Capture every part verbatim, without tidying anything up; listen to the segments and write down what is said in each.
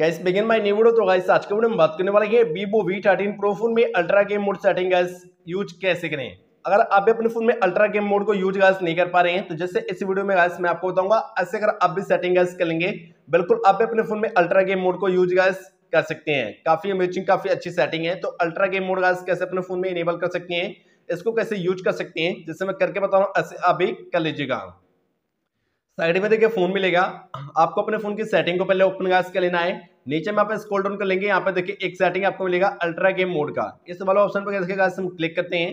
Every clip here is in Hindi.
Guys begin my new video. तो गाइस आज के वीडियो में बात करने वाले हैं Vivo V thirteen pro phone में ultra game mode setting guys use कैसे करें। अगर आप भी अपने फोन में अल्ट्रा गेम मोड को यूज गाइस नहीं कर पा रहे हैं तो जैसे इस वीडियो में गाइस मैं आपको बताऊंगा ऐसे अगर आप भी सेटिंग गाइस करेंगे बिल्कुल आप भी अपने फोन में अल्ट्रा गेम मोड को यूज गाइस कर सकते हैं। काफी अमेजिंग काफी अच्छी सेटिंग है। तो अल्ट्रा गेम मोड गाइस कैसे अपने फोन में इनेबल कर सकते हैं, इसको कैसे यूज कर सकते हैं जैसे मैं करके बता रहा हूँ ऐसे आप भी कर लीजिएगा। साइड में देखिए फोन मिलेगा आपको, अपने फोन की सेटिंग को पहले ओपन गाइस कर लेना है। नीचे में आप स्क्रॉल डाउन कर लेंगे, यहाँ पे देखिए एक सेटिंग आपको मिलेगा अल्ट्रा गेम मोड का। इस वाले ऑप्शन पर देखिए गाइस हम क्लिक करते हैं,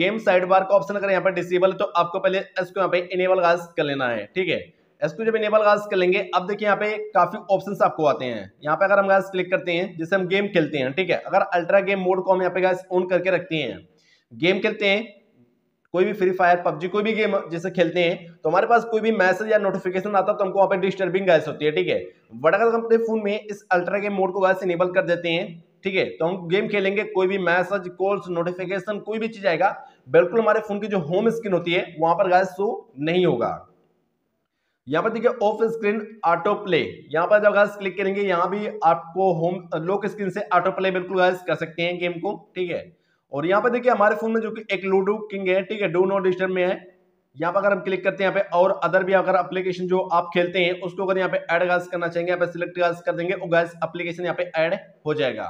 गेम साइड बार का ऑप्शन अगर यहाँ पर डिसेबल तो आपको पहले इसको यहाँ पे इनेबल गाइस कर लेना है। ठीक है, इसको जब इनेबल गाइस कर लेंगे अब देखिए यहाँ पे काफी ऑप्शंस आपको आते हैं। यहाँ पे अगर हम गाइस क्लिक करते हैं जैसे हम गेम खेलते हैं, ठीक है, अगर अल्ट्रा गेम मोड को हम यहाँ पे गाइस ऑन करके रखते हैं, गेम खेलते हैं कोई भी फ्री फायर पबजी कोई भी गेम जैसे खेलते हैं तो हमारे पास कोई भी मैसेज या नोटिफिकेशन आता है तो हमको वहाँ पे डिस्टर्बिंग गाइस होती है। ठीक है, बट अगर हम अपने फोन में इस अल्ट्रा गेम मोड को गाइस इनेबल कर देते हैं, ठीक है, तो हम गेम खेलेंगे कोई भी मैसेज कॉल्स नोटिफिकेशन कोई भी चीज आएगा बिल्कुल हमारे फोन की जो होम स्क्रीन होती है वहां पर गाइस शो नहीं होगा। यहाँ पर देखिए ऑफ स्क्रीन ऑटो प्ले, यहाँ पर जब गाइस क्लिक करेंगे यहाँ भी आपको होम लॉक स्क्रीन से ऑटो प्ले बिल्कुल गाइस कर सकते हैं गेम को। ठीक है, और यहाँ पर देखिए हमारे फोन में जो कि एक लूडो किंग है, ठीक है, डू नॉट डिस्टर्ब में है। यहाँ पर अगर हम क्लिक करते हैं यहाँ पे और अदर भी अगर एप्लीकेशन जो आप खेलते हैं उसको अगर यहाँ पे ऐड गाइस करना चाहेंगे यहाँ पे सिलेक्ट गाइस कर देंगे और गाइस एप्लीकेशन यहाँ पे ऐड हो जाएगा।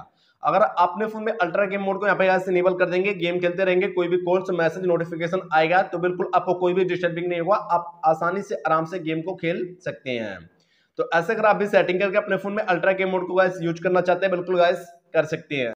अगर अपने फोन में अल्ट्रा गेम मोड को यहाँ पे गाइस इनेबल कर देंगे, गेम खेलते रहेंगे कोई भी कॉल्स मैसेज नोटिफिकेशन आएगा तो बिल्कुल आपको कोई भी डिस्टर्बिंग नहीं होगा, आप आसानी से आराम से गेम को खेल सकते हैं। तो ऐसे अगर आप भी सेटिंग करके अपने फोन में अल्ट्रा गेम मोड को गाइस यूज करना चाहते हैं बिल्कुल गाइस कर सकते हैं।